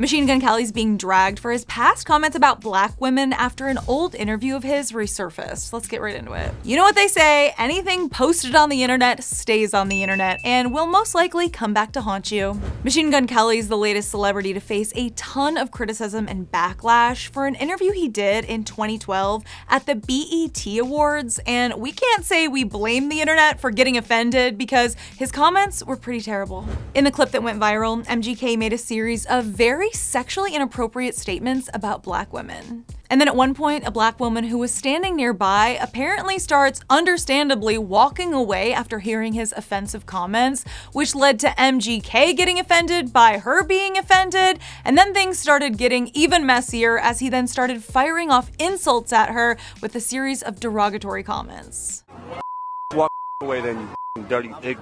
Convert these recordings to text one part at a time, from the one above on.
Machine Gun Kelly's being dragged for his past comments about black women after an old interview of his resurfaced. Let's get right into it. You know what they say, anything posted on the internet stays on the internet and will most likely come back to haunt you. Machine Gun Kelly's the latest celebrity to face a ton of criticism and backlash for an interview he did in 2012 at the BET Awards, and we can't say we blame the internet for getting offended because his comments were pretty terrible. In the clip that went viral, MGK made a series of very sexually inappropriate statements about black women. And then at one point, a black woman who was standing nearby apparently starts understandably walking away after hearing his offensive comments, which led to MGK getting offended by her being offended, and then things started getting even messier as he then started firing off insults at her with a series of derogatory comments. Walk away then, you dirty pig.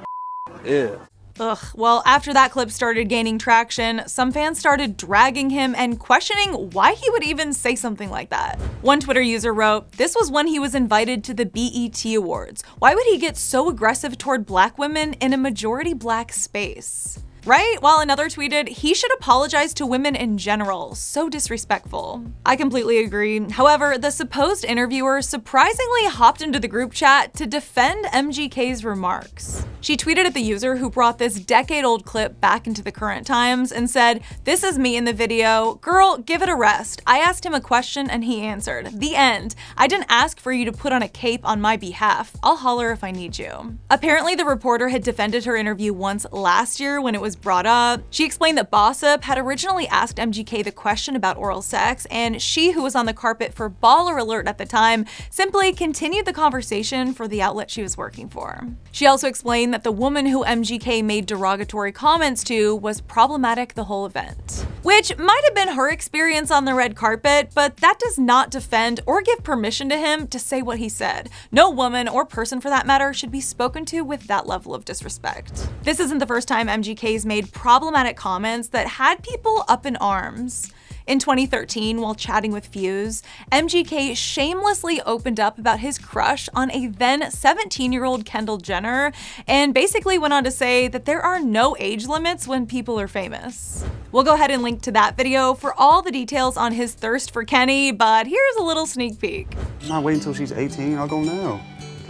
Yeah. Ugh, well, after that clip started gaining traction, some fans started dragging him and questioning why he would even say something like that. One Twitter user wrote, "This was when he was invited to the BET Awards. Why would he get so aggressive toward black women in a majority black space?" Right? While another tweeted, "He should apologize to women in general. So disrespectful." I completely agree. However, the supposed interviewer surprisingly hopped into the group chat to defend MGK's remarks. She tweeted at the user who brought this decade-old clip back into the current times and said, "This is me in the video. Girl, give it a rest. I asked him a question and he answered. The end. I didn't ask for you to put on a cape on my behalf. I'll holler if I need you." Apparently, the reporter had defended her interview once last year when it was brought up. She explained that Bossip had originally asked MGK the question about oral sex, and she, who was on the carpet for Baller Alert at the time, simply continued the conversation for the outlet she was working for. She also explained that the woman who MGK made derogatory comments to was problematic the whole event, which might have been her experience on the red carpet, but that does not defend or give permission to him to say what he said. No woman or person for that matter should be spoken to with that level of disrespect. This isn't the first time MGK's made problematic comments that had people up in arms. In 2013, while chatting with Fuse, MGK shamelessly opened up about his crush on a then 17-year-old Kendall Jenner and basically went on to say that there are no age limits when people are famous. We'll go ahead and link to that video for all the details on his thirst for Kenny, but here's a little sneak peek. I'm not waiting until she's 18, I'll go now.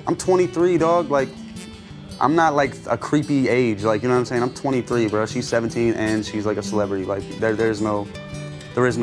I'm 23, dog, like, I'm not like a creepy age, like, you know what I'm saying? I'm 23, bro, she's 17 and she's like a celebrity, like, there is no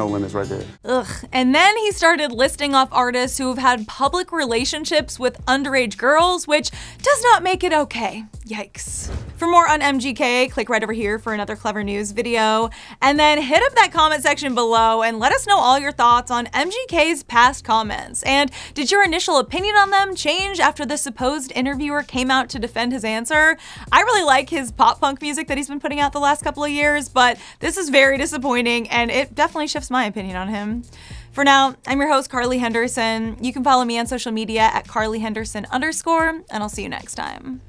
limits right there. Ugh, and then he started listing off artists who have had public relationships with underage girls, which does not make it okay. Yikes. For more on MGK, click right over here for another Clevver News video, and then hit up that comment section below and let us know all your thoughts on MGK's past comments. And did your initial opinion on them change after the supposed interviewer came out to defend his answer? I really like his pop punk music that he's been putting out the last couple of years, but this is very disappointing and it definitely shifts my opinion on him. For now, I'm your host, Carly Henderson. You can follow me on social media at carlyhenderson_, and I'll see you next time.